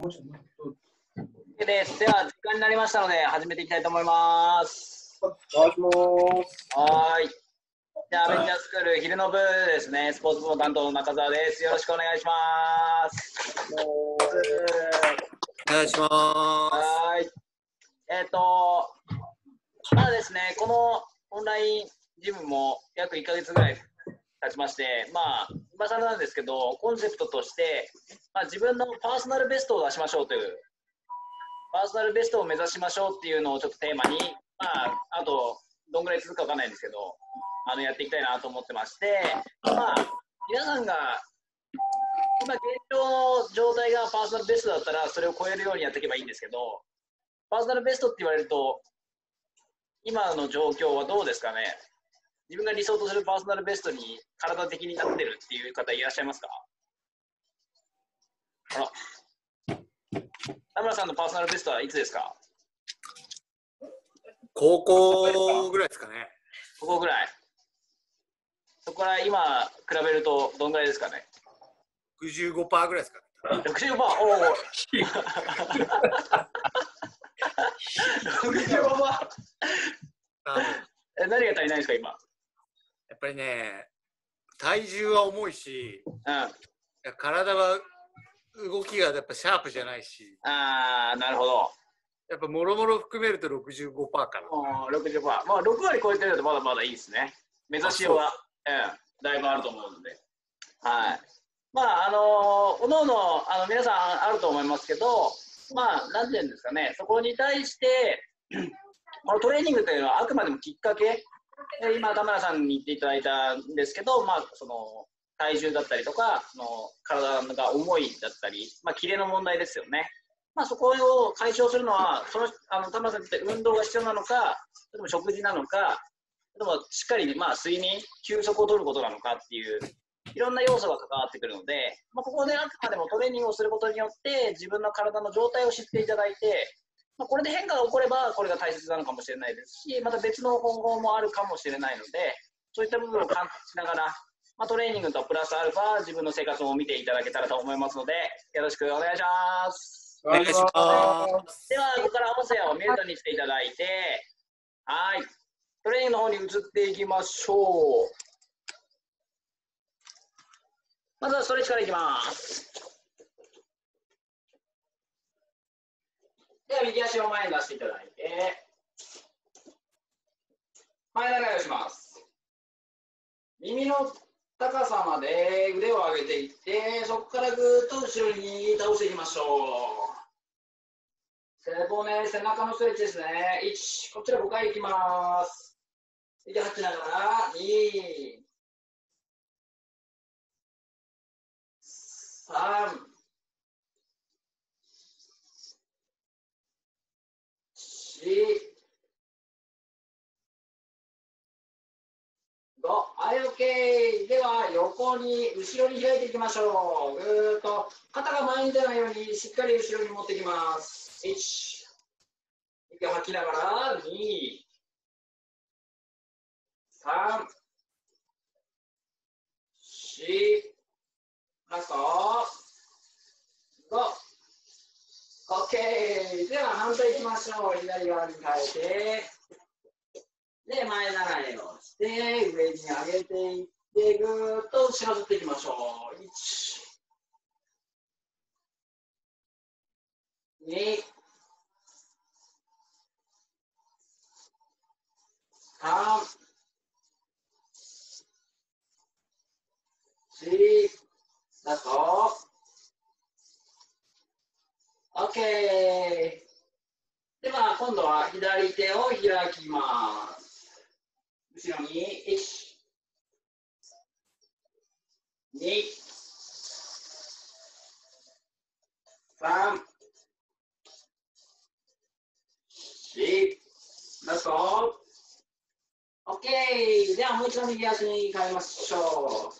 です。では時間になりましたので始めていきたいと思います。はい。じゃあアベンジャースクール昼の部ですね。スポーツ部担当の中澤です。よろしくお願いします。お願いします。はい。まだですね、このオンラインジムも約1ヶ月ぐらい経ちまして、まあ今更なんですけど、コンセプトとして、まあ、自分のパーソナルベストを出しましょうという。パーソナルベストを目指しましょうっていうのをちょっとテーマに、まあ、あとどんぐらい続くかわかんないんですけど、やっていきたいなと思ってまして、まあ、皆さんが今現状の状態がパーソナルベストだったらそれを超えるようにやっていけばいいんですけど、パーソナルベストって言われると今の状況はどうですかね。自分が理想とするパーソナルベストに体的になってるっていう方いらっしゃいますか。あら、田村さんのパーソナルベストはいつですか。高校ぐらいですかね。高校ぐらい。そこから今比べるとどんぐらいですかね。65% ぐらいですかね。65%。おお。65%。何が足りないですか今。やっぱりね、体重は重いし、うん、体は動きがやっぱシャープじゃないし、ああ、なるほど。やっぱもろもろ含めると 65% かな。65%、まあ6割超えてるとまだまだいいですね。目指しようは、うん、だいぶあると思うので、はい。まあおのおの皆さんあると思いますけど、まあ何て言うんですかね、そこに対してこのトレーニングというのはあくまでもきっかけ。今田村さんに言っていただいたんですけど、まあその。体重だったりとか、体が重いだったり、まあ、キレの問題ですよね。まあ、そこを解消するのは、田村さんにとって運動が必要なのか、でも食事なのか、でもしっかり、まあ、睡眠、休息をとることなのかっていう、いろんな要素が関わってくるので、まあ、ここであくまでもトレーニングをすることによって、自分の体の状態を知っていただいて、まあ、これで変化が起これば、これが大切なのかもしれないですし、また別の方法もあるかもしれないので、そういった部分を観察しながら、まあ、トレーニングとプラスアルファ自分の生活を見ていただけたらと思いますので、よろしくお願いします。お願いします。ではここから音声をミュートにしていただいて、はい、トレーニングの方に移っていきましょう。まずはストレッチからいきます。では右足を前に出していただいて、前流れをします。耳の高さまで腕を上げていって、そこからぐーっと後ろに倒していきましょう。背中のストレッチですね。1、こちら5回いきます。息吐きながら2、3、4、はい、 OK。 では横に後ろに開いていきましょう。ぐーっと肩が前に出ないようにしっかり後ろに持ってきます。1、息を吐きながら2、3、4、ラスト 5、OK。 では反対いきましょう。左側に変えて、で、前流れをして、上に上げていって、ぐーっと後ろずっていきましょう。1、2、3、4、ラスト。OK。では、今度は左手を開きます。後ろに1、2、3、4、ラスト OK。 ではもう一度右足に変えましょう。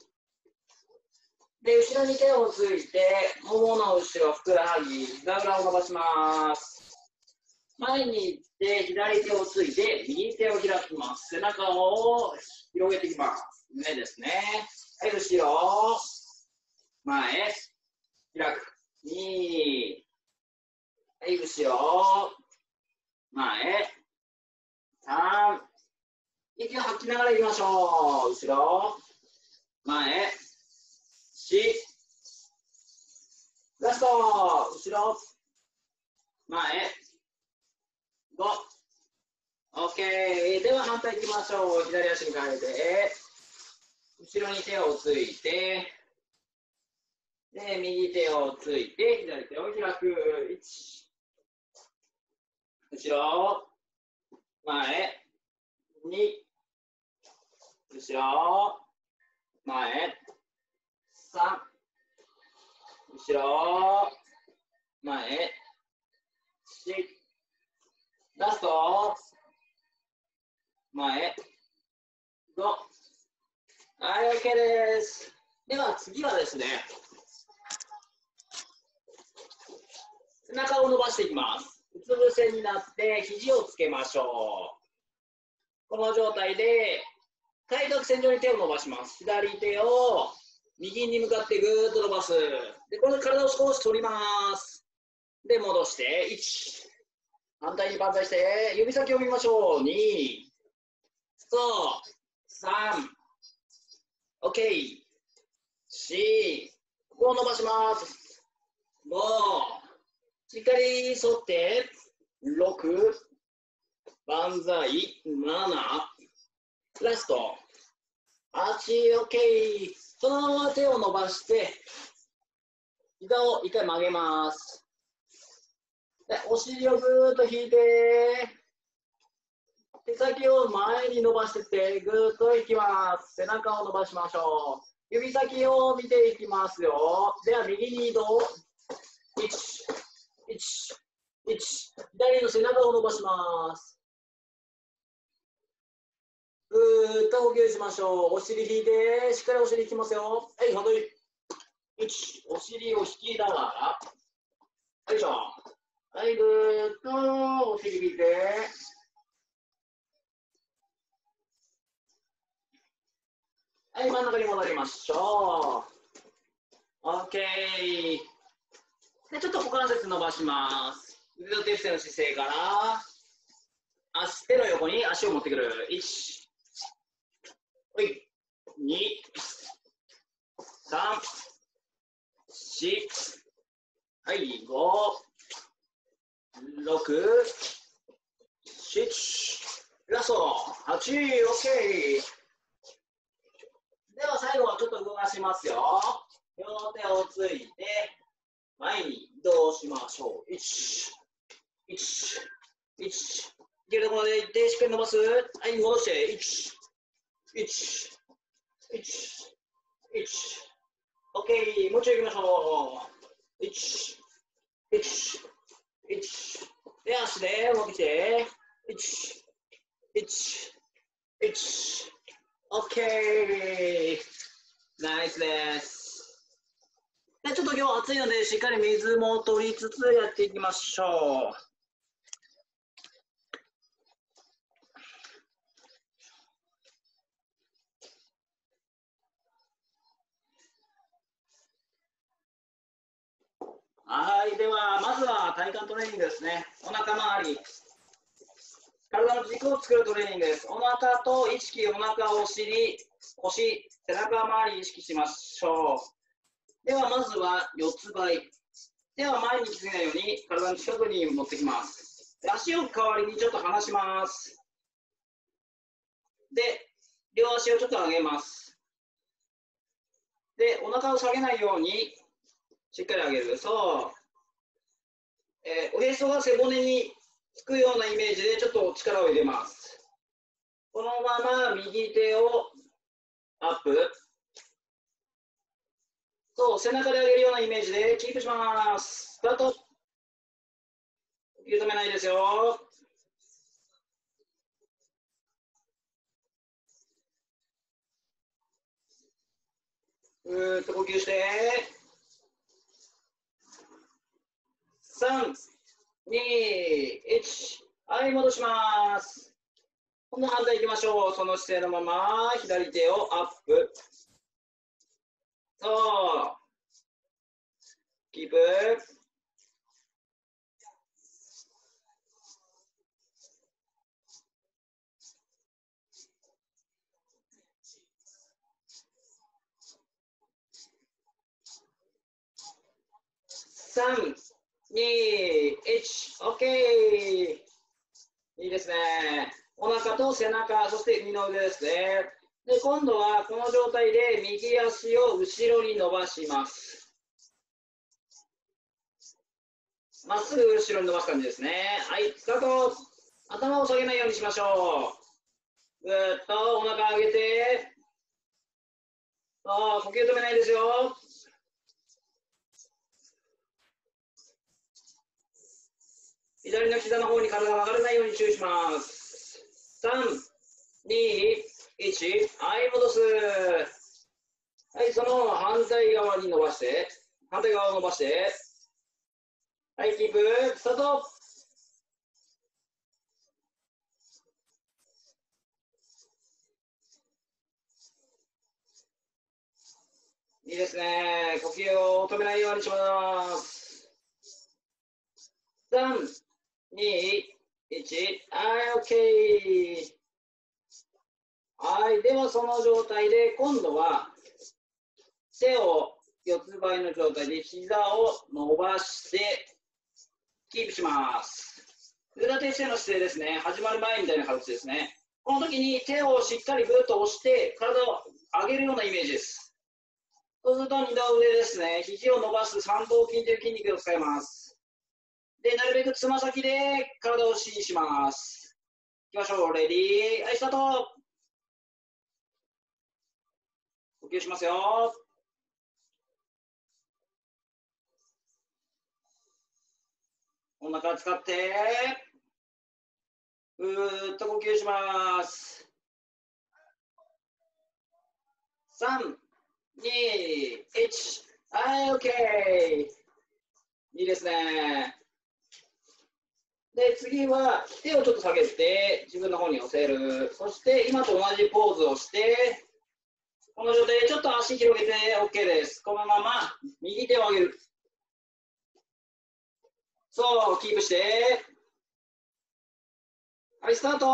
で、後ろに手をついて、ももの後ろふくらはぎ、膝裏を伸ばします。前に行って、左手をついて、右手を開きます。背中を広げていきます。胸ですね。はい、後ろ、前、開く。2、はい、後ろ、前、3、息を吐きながらいきましょう。後ろ、前、4、ラスト、後ろ、前、5。OK、では反対いきましょう。左足に変えて、後ろに手をついて、で右手をついて、左手を開く。1、後ろ、前、2、後ろ、前、3、後ろ、前、4、ラスト、前、5。はい、OK です。では次はですね、背中を伸ばしていきます。うつ伏せになって、肘をつけましょう。この状態で、対角線上に手を伸ばします。左手を右に向かってぐーっと伸ばす。で、これで体を少し反ります。で、戻して、1。反対に万歳して、指先を見ましょう。2。そう、3、OK、4、ここを伸ばします、5、しっかり反って、6、万歳、7、ラスト、8、OK、そのまま手を伸ばして、膝を1回曲げます。で、お尻をぐーっと引いて、手先を前に伸ばしてって、ぐーっといきます。背中を伸ばしましょう。指先を見ていきますよ。では、右に移動。左の背中を伸ばします。ぐーっと呼吸しましょう。お尻引いて、しっかりお尻引きますよ。はい、反対。お尻を引きながら。よいしょ。はい、ぐーっとお尻引いて。はい、真ん中に戻りましょう。OK。で、ちょっと股関節伸ばします。腕立て伏せの姿勢から、手の横に足を持ってくる。1、2、3、4、はい、5、6、7、ラスト、8、OK。では最後はちょっと動かしますよ。両手をついて前に移動しましょう。いけるところまでいってしっかり伸ばす。はい、戻してOK、もう一度いきましょう。で、足で持ってきてOK、ナイスです。で、ちょっと今日暑いので、しっかり水も取りつつやっていきましょう。はい、ではまずは体幹トレーニングですね。お腹周り。体の軸を作るトレーニングです。お腹と意識、お腹、お尻、腰、背中周り意識しましょう。ではまずは四つ這い。手は前にきつけないように体の近くに持ってきます。で、足を代わりにちょっと離します。で、両足をちょっと上げます。で、お腹を下げないようにしっかり上げる。そう。おへそが背骨につくようなイメージでちょっと力を入れます。このまま右手をアップ。そう、背中で上げるようなイメージでキープします。スタート。呼吸止めないですよ。呼吸して。3、2、1、はい、戻します。今度反対いきましょう。その姿勢のまま左手をアップ。そう。キープ。3、2、1、OK。いいですね。お腹と背中、そして二の腕ですね。で、今度はこの状態で右足を後ろに伸ばします。まっすぐ後ろに伸ばす感じですね。はい、スタート。頭を下げないようにしましょう。ぐーっとお腹上げて。呼吸止めないですよ。左の膝の方に体が曲がらないように注意します。3、2、1、はい、戻す。はい、その反対側に伸ばして、反対側を伸ばして、はい、キープ、スタート。いいですね、呼吸を止めないようにします。3、2、1、はい、OK。はい、ではその状態で今度は手を四つ倍の状態で膝を伸ばしてキープします。腕立ての姿勢ですね。始まる前みたいな形ですね。この時に手をしっかりぐーっと押して体を上げるようなイメージです。そうすると二の腕ですね。肘を伸ばす三頭筋という筋肉を使います。で、なるべくつま先で体を支持します。いきましょう。レディー。はい、スタート。呼吸しますよ。お腹使って、ぐーっと呼吸します。3、2、1、はい、OK。いいですね。で、次は手をちょっと下げて、自分の方に寄せる。そして、今と同じポーズをして、この状態でちょっと足広げて OK です。このまま右手を上げる。そう、キープして。はい、スタート。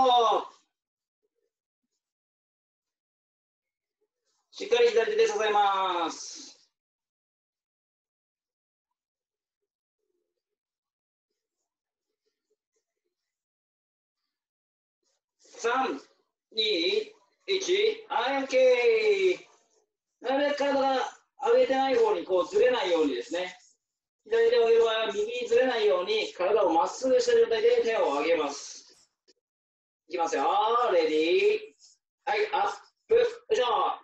しっかり左手で支えます。3、2、1、はい、OK。なるべく体が上げてない方にこうずれないようにですね、左手を上げる場合は右にずれないように体をまっすぐした状態で手を上げます。いきますよ、レディー。はい、アップ、よいしょ。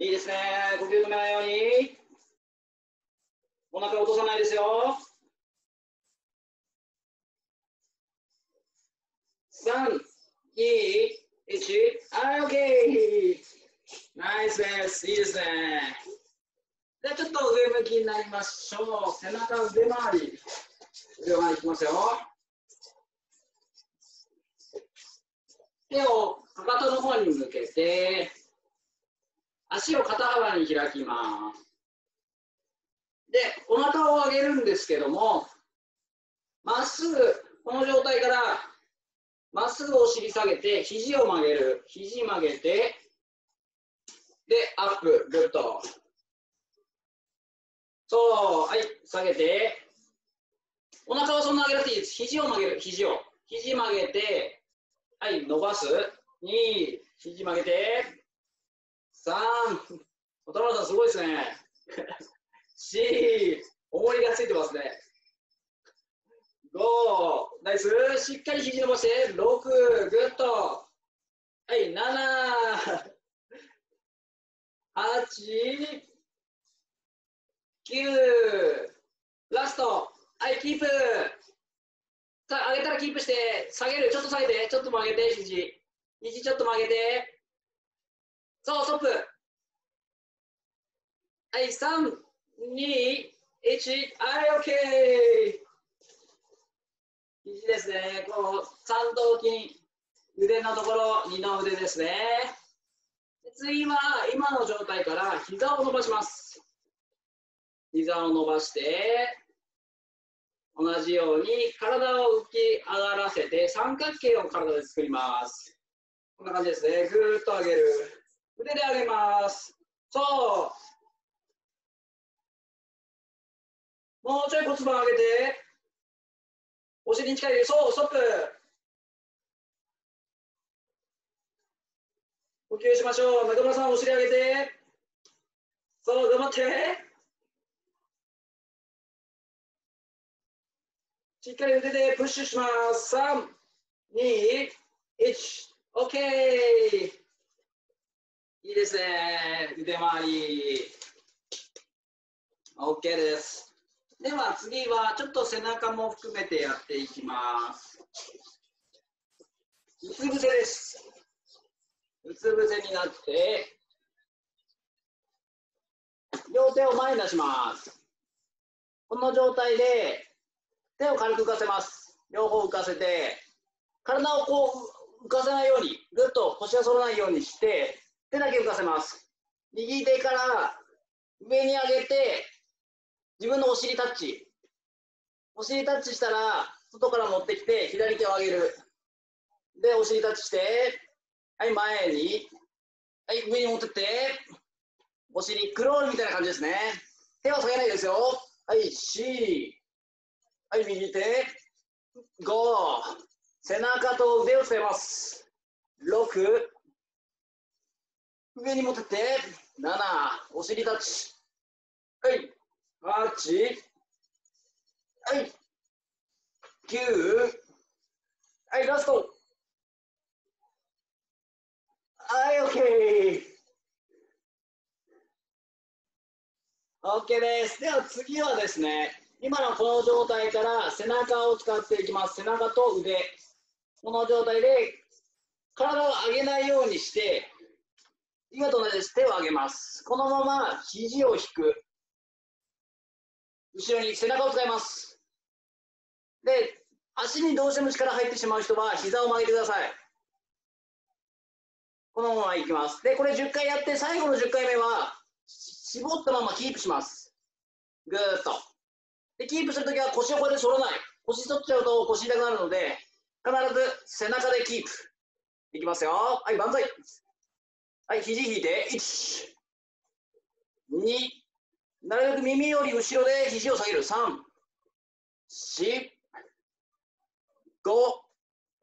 いいですね、呼吸止めないように。お腹を落とさないですよ。3、2、1、はい、OK。ナイスです。いいですね。じゃあちょっと上向きになりましょう。背中腕回り。腕回りいきますよ。手をかかとの方に向けて、足を肩幅に開きます。で、お腹を上げるんですけども、まっすぐ、この状態から、まっすぐお尻下げて、肘を曲げる。肘曲げて、で、アップ、グッと。そう、はい、下げて。お腹はそんな上げなくていいです。肘を曲げる、肘を。肘曲げて、はい、伸ばす。2、肘曲げて。3、渡辺さんすごいですね。4、重りがついてますね。5、ナイス。しっかり肘伸ばして6、グッと。はい、7、8、9、ラスト。はい、キープ。さあ、上げたらキープして、下げる。ちょっと下げて、ちょっと曲げて、肘ちょっと曲げて。そう、ストップ。はい、3、2、1、はい、OK。肘ですね、こう三頭筋、腕のところ、二の腕ですね。次は今の状態から膝を伸ばします。膝を伸ばして、同じように体を浮き上がらせて、三角形を体で作ります。こんな感じですね、ぐーっと上げる。腕で上げます。そう。もうちょい骨盤上げて。お尻に近いで、そう、ストップ。呼吸しましょう。中村さん、お尻上げて。そう、頑張って。しっかり腕でプッシュします。3、2、1、OK。いいですね。腕回り。OK です。では次はちょっと背中も含めてやっていきます。うつ伏せです。うつ伏せになって、両手を前に出します。この状態で、手を軽く浮かせます。両方浮かせて、体をこう浮かせないように、ぐっと腰が反らないようにして、手だけ浮かせます。右手から上に上げて、自分のお尻タッチ。お尻タッチしたら、外から持ってきて、左手を上げる。で、お尻タッチして、はい、前に。はい、上に持ってって。お尻、クロールみたいな感じですね。手は下げないですよ。はい、C。はい、右手。5。背中と腕をつけます。6。上に持ってって。7。お尻タッチ。はい。8、はい、9、はい、ラスト、はい、OK です。では次はですね、今のこの状態から背中を使っていきます。背中と腕、この状態で体を上げないようにして、今と同じです。手を上げます。このまま肘を引く。後ろに背中を使います。で、足にどうしても力入ってしまう人は膝を曲げてください。このままいきます。で、これ10回やって、最後の10回目は絞ったままキープします。ぐーっと。で、キープするときは腰をこうやって反らない。腰反っちゃうと腰痛くなるので、必ず背中でキープ。いきますよ。はい、万歳。はい、肘引いて、1、2、なるべく耳より後ろで肘を下げる。3、4、5、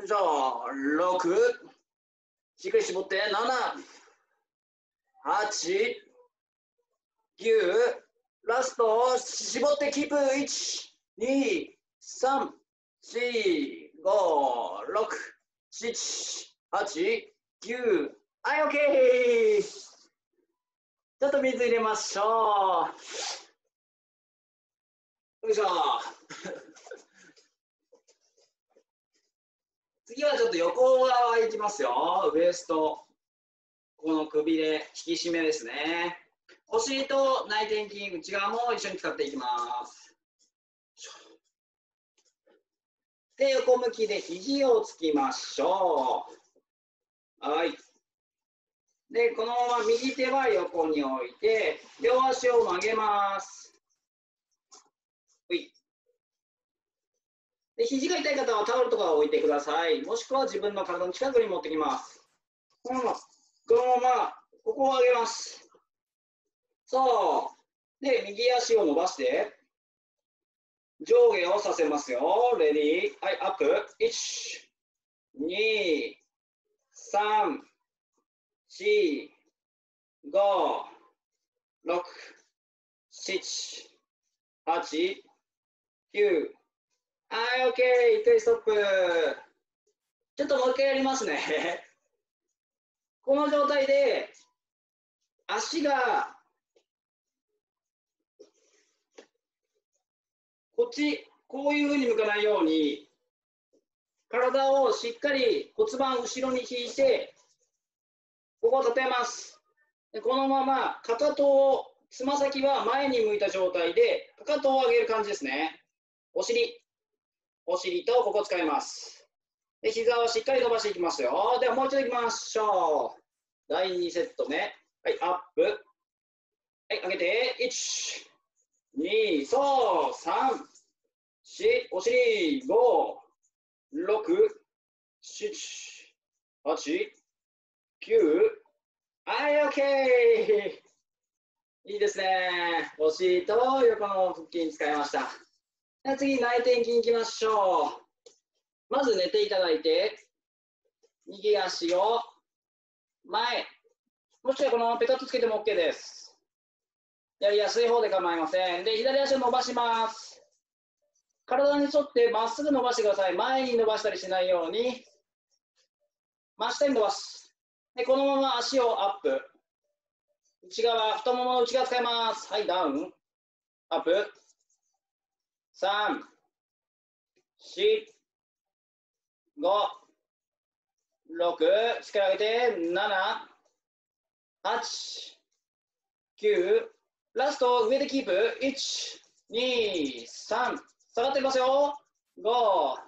じゃあ、6、しっかり絞って、7、8、9、ラスト、絞ってキープ、1、2、3、4、5、6、7、8、9、はい、OK!ちょっと水入れましょう。よいしょ。次はちょっと横側いきますよ。ウエスト、このくびれ、引き締めですね。腰と内転筋、内側も一緒に使っていきます。で、横向きで肘をつきましょう。はい。で、このまま右手は横に置いて、両足を曲げます。で、肘が痛い方はタオルとかを置いてください。もしくは自分の体の近くに持ってきます。このまま、ここを上げます。そう。で、右足を伸ばして、上下をさせますよ。レディー。はい、アップ。1、2、3、4、5、6、7、8、9、はい、OK、一回ストップ。ちょっともう一回やりますね。この状態で、足が、こっち、こういうふうに向かないように、体をしっかり骨盤後ろに引いて、ここを立てます。で、このままかかとを、つま先は前に向いた状態で、かかとを上げる感じですね。お尻とここ使います。で、膝をしっかり伸ばしていきますよ。ではもう一度いきましょう。第2セット目。はい、アップ。はい、上げて、1、2、そう、3、4、お尻、5、6、7、8、9、はい、 OK。 いいですね。お尻と横の腹筋使いました。じゃあ次、内転筋いきましょう。まず寝ていただいて、右足を前、もしくはこのままペタッとつけても OK です。やりやすい方で構いません。で、左足を伸ばします。体に沿ってまっすぐ伸ばしてください。前に伸ばしたりしないように、真下に伸ばす。で、このまま足をアップ、内側、太ももの内側使います。はい、ダウン、アップ、3、4、5、6、力上げて、7、8、9、ラスト上でキープ、1、2、3、下がっていきますよ、5、6、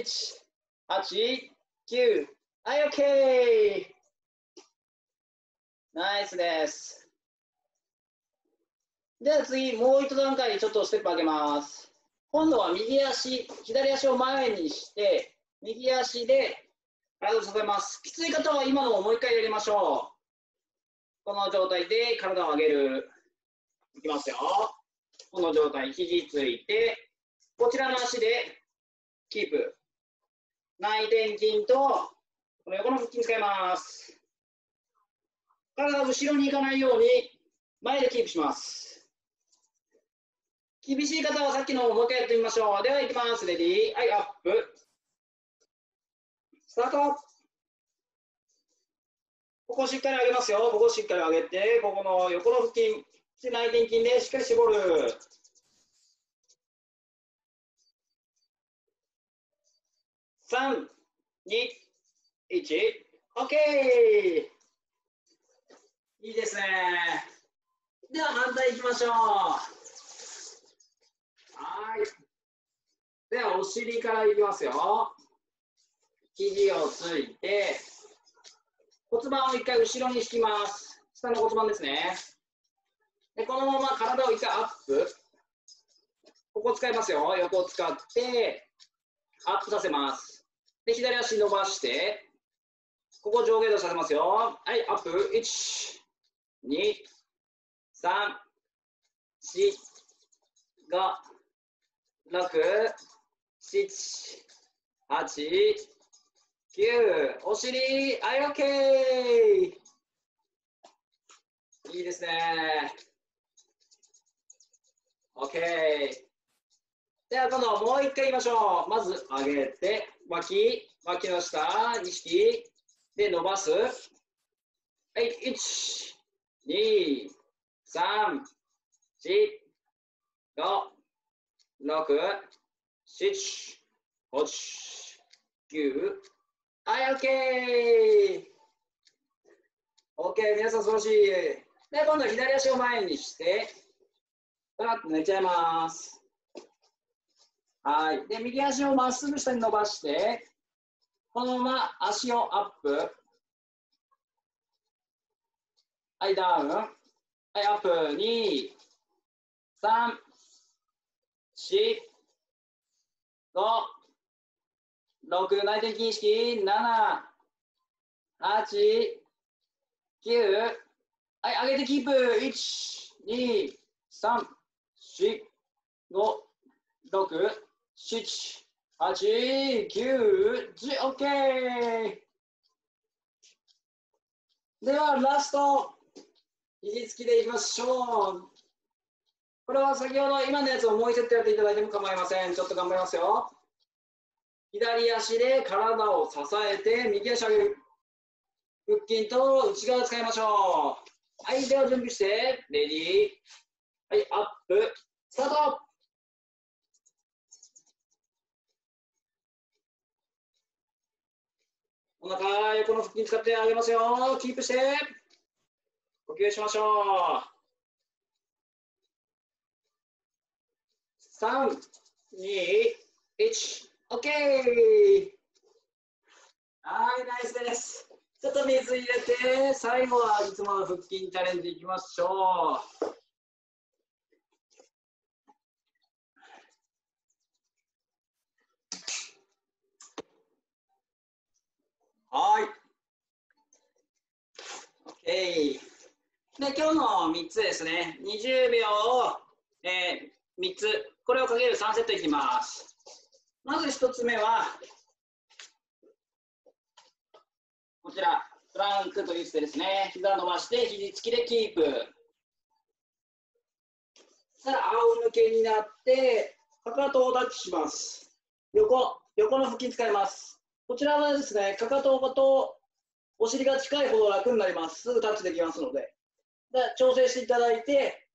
7、8、9、はい、 OK。 ナイスです。では次、もう一段階ちょっとステップ上げます。今度は右足、左足を前にして、右足で体を支えます。きつい方は今のをもう一回やりましょう。この状態で体を上げる。いきますよ。この状態、肘ついて、こちらの足でキープ。内転筋とこの横の腹筋使います。体が後ろに行かないように前でキープします。厳しい方はさっきのをもう一回やってみましょう。では行きます。レディー、はい、アップ、スタート。ここしっかり上げますよ。ここしっかり上げて、ここの横の腹筋、内転筋でしっかり絞る。3、2、1、 OK。 いいですね。では反対いきましょう。はい、ではお尻からいきますよ。肘をついて、骨盤を一回後ろに引きます。下の骨盤ですね。で、このまま体を一回アップ、ここ使いますよ。横を使ってアップさせます。で、左足伸ばして、ここ上下動させますよ。はい、アップ、1、2、3、4、5、6、7、8、9、お尻、はい、OK。 いいですね。 OK。 では今度はもう一回言いましょう。まず上げて、脇の下意識で伸ばす。はい、1、2、3、4、5、6、7、8、9、はい、 OK。 皆さん素晴らしい。で、今度は左足を前にしてトラッと寝ちゃいます。はい。で、右足をまっすぐ下に伸ばして、このまま足をアップ、はい、ダウン、はい、アップ、2、3、4、5、6、内転筋意識、7、8、9、はい、上げてキープ、1、2、3、4、5、6、7、8、9、10、OK。 ではラスト、肘つきでいきましょう。これは先ほど今のやつをもう1セットやっていただいても構いません。ちょっと頑張りますよ。左足で体を支えて、右足上げる、腹筋と内側使いましょう。はい、では準備して、レディー、はい、アップ、スタート。お腹、横の腹筋使ってあげますよ。キープして、呼吸しましょう。3、2、1、 OK。 はい、ナイスです。ちょっと水入れて、最後はいつもの腹筋チャレンジいきましょう。はい。で、今日の3つですね。20秒を、3つ、これをかける3セットいきます。まず1つ目は、こちら、プランクという姿勢ですね。膝伸ばして、肘つきでキープ。さあ、仰向けになって、かかとをタッチします。横の腹筋使います。こちらはですね、かかととお尻が近いほど楽になります。すぐタッチできますので。で、調整していただいて、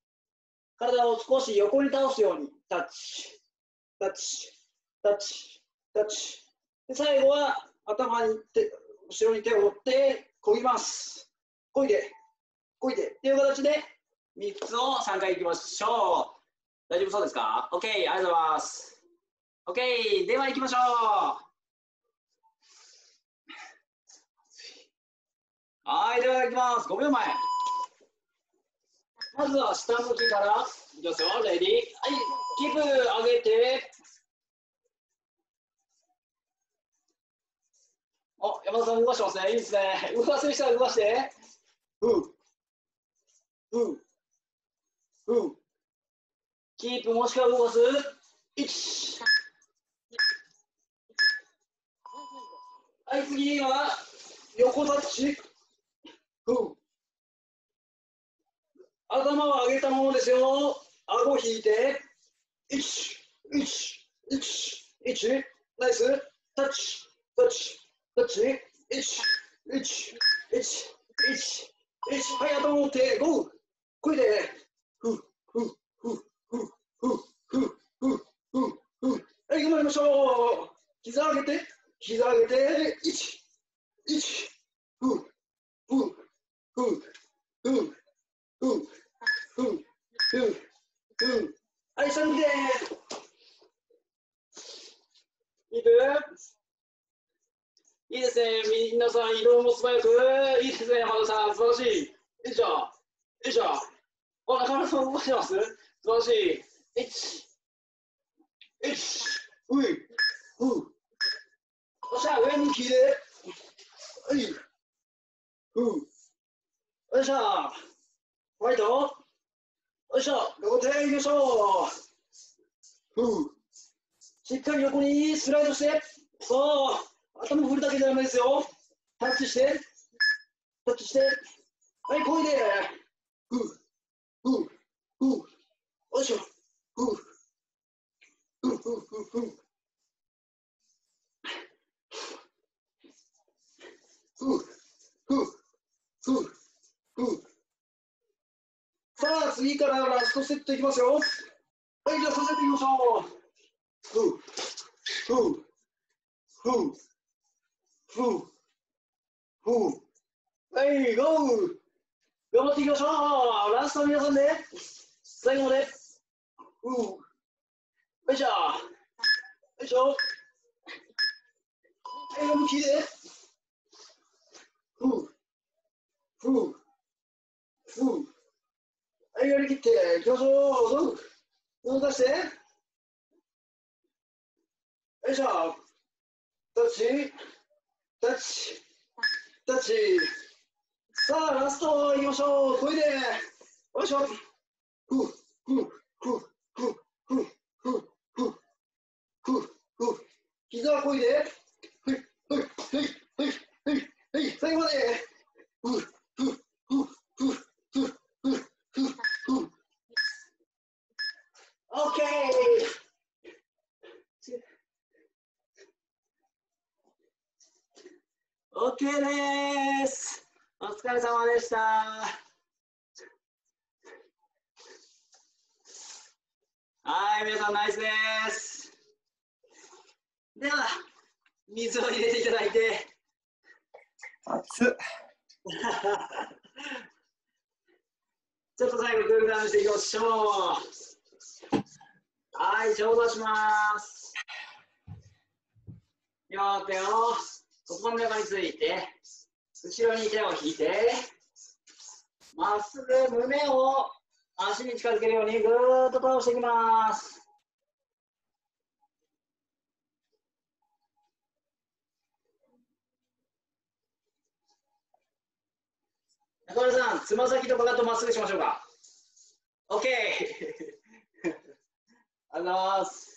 体を少し横に倒すように、タッチ、タッチ、タッチ、タッチ。で、最後は頭に後ろに手を持って、こぎます。こいで、こいでっていう形で、3つを3回いきましょう。大丈夫そうですか ?OK、ありがとうございます。OK、では行きましょう。はい、では行きます。5秒前。まずは下向きから。いきますよ、レディー。はい、キープ上げて。お、山田さん動かしてますね。いいですね。動かせる人は動かして。キープもしくは動かす。1。はい、次は横タッチ。頭を上げたものですよ。顎を引いて、1、ナイス、タッチ、1、はい、頭を持って、ゴー、こいで、はい、頑張りましょう。膝上げて、はい、下向きでいいですね、皆さん、移動も素早く、いいですね、山田さん、素晴らしい、よいしょ、よいしょ、お、中村さん、動かしてます？素晴らしい、そしたら上向きで、よいしょ、ファイト、よいしょ、両手いきましょう、しっかり横にスライドして、そう、頭振るだけじゃダメですよ、タッチして、はい、こいで、よいしょ、さあ次からラストセットいきますよ。はい、じゃあさせていきましょう。はい、ゴー。頑張っていきましょう。ラスト皆さんで、最後まで。よいしょ。よいしょ。はい、もう聞いて。はい、やりきっていきましょう。動かして。よいしょ。タッチ。さあ、ラストいきましょう。こいで。よいしょ。膝はこいで。最後まで。OK。OK です。お疲れ様でした。はい、皆さんナイスです。では水を入れていただいて。熱っちょっと最後クールダウンしていきましょう。はい、上手します。両手を骨盤の中について後ろに手を引いて、まっすぐ胸を足に近づけるようにぐーっと倒していきます。中村さん、つま先とかだとまっすぐしましょうか。OK! ありがとうございます。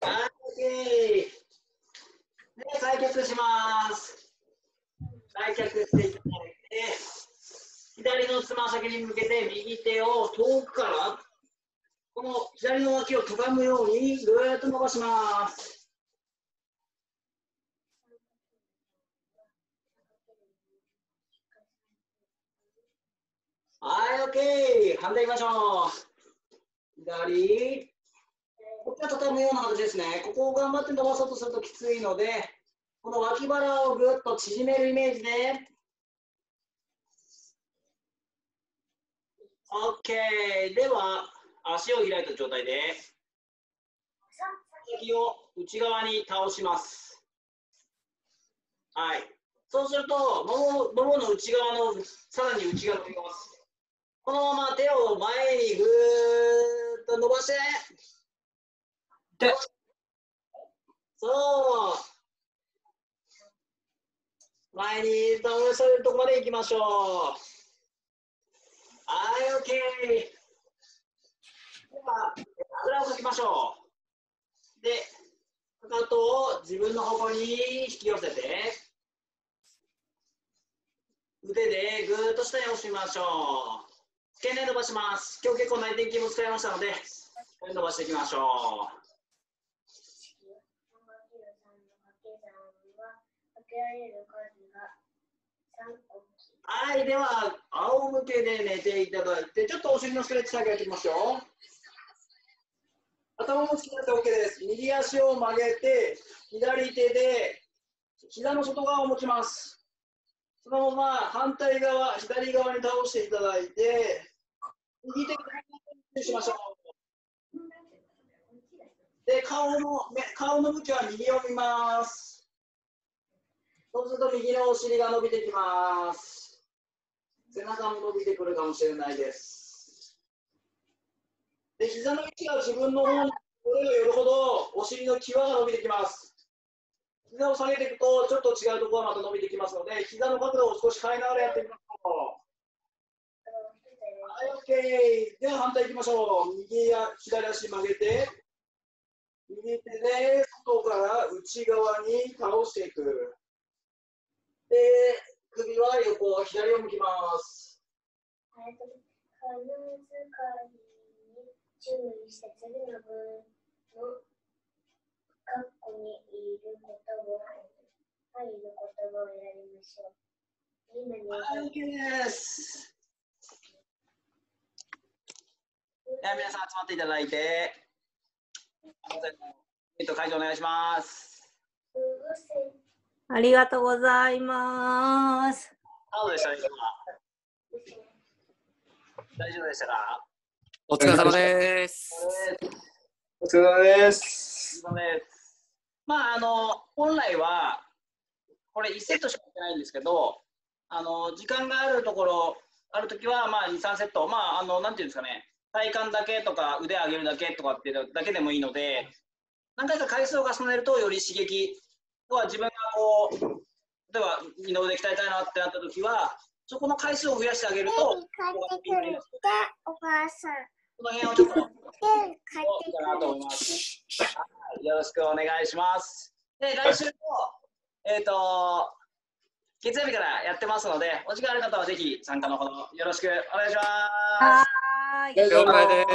OK! で、開脚します。開脚していただいて、左のつま先に向けて右手を遠くから、この左の脇を畳むようにぐーっと伸ばします。はい、OK。反対いきましょう。左。こっちは畳むような形ですね。ここを頑張って伸ばそうとするときついので、この脇腹をぐっと縮めるイメージで。OK。では、足を開いた状態で、先を内側に倒します。はい。そうすると、ももの内側の、さらに内側に伸びます。このまま手を前にぐーっと伸ばして、そう、前に倒されるとこまで行きましょう。はい、OK。では、あぐらをかきましょう。で、かかとを自分の方向に引き寄せて、腕でぐーっと下に押しましょう。付け根伸ばします。今日結構内転筋も使いましたので、伸ばしていきましょう。はい、では、仰向けで寝ていただいて、ちょっとお尻のストレッチだけやっていきますよ。頭もつきなって OK です。右足を曲げて、左手で膝の外側を持ちます。そのまま反対側、左側に倒していただいて、右手にしましょう。で、顔の向きは右を見ます。そうすると右のお尻が伸びてきます。背中も伸びてくるかもしれないです。で、膝の位置が自分の方に寄れば寄るほど、お尻の際が伸びてきます。膝を下げていくと、ちょっと違うところがまた伸びてきますので、膝の角度を少し変えながらやってみましょう。はい、OK。では反対いきましょう。右や左足曲げて、右手で外から内側に倒していく。で、首は横、左を向きます。カッコにいる言葉を選びましょう。今にはい、OK です。では皆さん集まっていただいて、会場お願いします。ありがとうございます。どうでしたでしょうか。大丈夫でしたか。お疲れ様です。お疲れ様です。まあ本来はこれ1セットしかやってないんですけど、時間があるときは、まあ、2、3セット、まあ、なんていうんですかね、体幹だけとか腕上げるだけとかっていうだけでもいいので、何回か回数を重ねるとより刺激は自分がこう例えば二の腕鍛えたいなってなったときはそこの回数を増やしてあげると、お母さんこの辺をちょっとよろしくお願いします。で、来週も、月曜日からやってますので、お時間ある方はぜひ参加のほどよろしくお願いします。はい。了解です。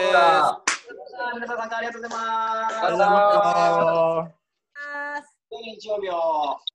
皆さん参加ありがとうございます。ありがとうございます。日曜日を